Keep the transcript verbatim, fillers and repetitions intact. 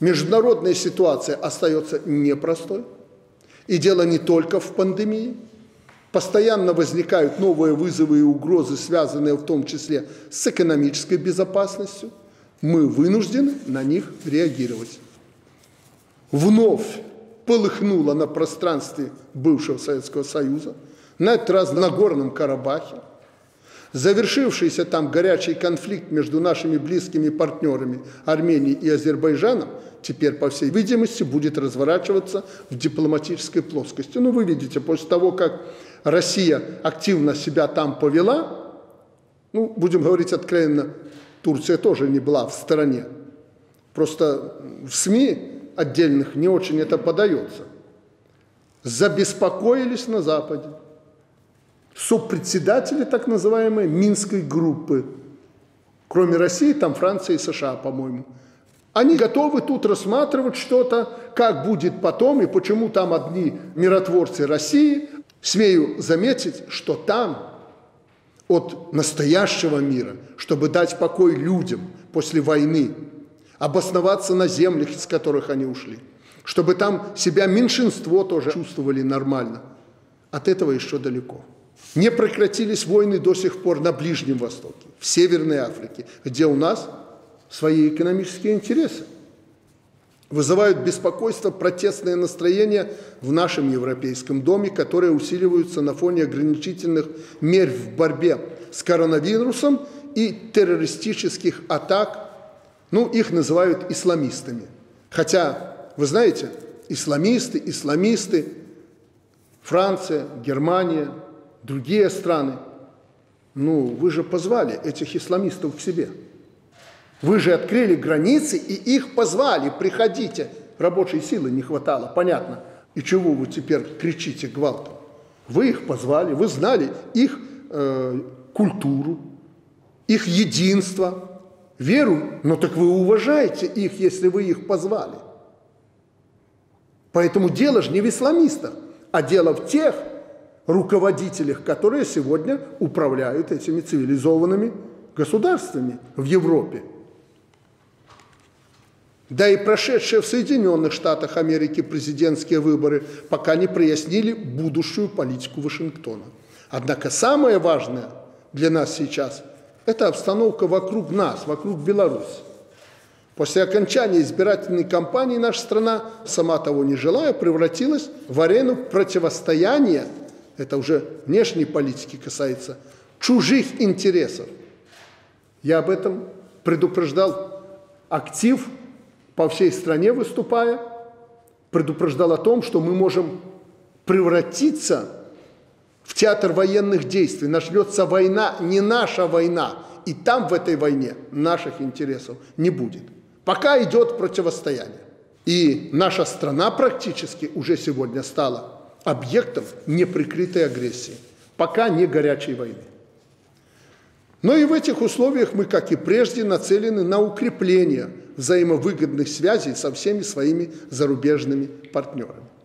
Международная ситуация остается непростой. И дело не только в пандемии. Постоянно возникают новые вызовы и угрозы, связанные в том числе с экономической безопасностью. Мы вынуждены на них реагировать. Вновь полыхнуло на пространстве бывшего Советского Союза, на этот раз в Нагорном Карабахе. Завершившийся там горячий конфликт между нашими близкими партнерами Арменией и Азербайджаном теперь, по всей видимости, будет разворачиваться в дипломатической плоскости. Ну, вы видите, после того, как Россия активно себя там повела, ну, будем говорить откровенно, Турция тоже не была в стороне. Просто в СМИ отдельных не очень это подается. Забеспокоились на Западе. Сопредседатели так называемой Минской группы, кроме России, там Франция и США, по-моему. Они готовы тут рассматривать что-то, как будет потом и почему там одни миротворцы России. Смею заметить, что там от настоящего мира, чтобы дать покой людям после войны, обосноваться на землях, из которых они ушли, чтобы там себя меньшинство тоже чувствовали нормально. От этого еще далеко. Не прекратились войны до сих пор на Ближнем Востоке, в Северной Африке, где у нас свои экономические интересы. Вызывают беспокойство, протестные настроения в нашем европейском доме, которые усиливаются на фоне ограничительных мер в борьбе с коронавирусом и террористических атак. Ну, их называют исламистами. Хотя, вы знаете, исламисты, исламисты, Франция, Германия, другие страны, ну, вы же позвали этих исламистов к себе. Вы же открыли границы и их позвали, приходите. Рабочей силы не хватало, понятно. И чего вы теперь кричите гвалтом? Вы их позвали, вы знали их э, культуру, их единство, веру. Но так вы уважаете их, если вы их позвали. Поэтому дело же не в исламистах, а дело в тех руководителях, которые сегодня управляют этими цивилизованными государствами в Европе. Да и прошедшие в Соединенных Штатах Америки президентские выборы пока не прояснили будущую политику Вашингтона. Однако самое важное для нас сейчас – это обстановка вокруг нас, вокруг Беларуси. После окончания избирательной кампании наша страна, сама того не желая, превратилась в арену противостояния. Это уже внешней политики касается чужих интересов. Я об этом предупреждал актив, по всей стране выступая, предупреждал о том, что мы можем превратиться в театр военных действий. Начнется война, не наша война, и там в этой войне наших интересов не будет. Пока идет противостояние. И наша страна практически уже сегодня стала объектом неприкрытой агрессии, пока не горячей войны. Но и в этих условиях мы, как и прежде, нацелены на укрепление взаимовыгодных связей со всеми своими зарубежными партнерами.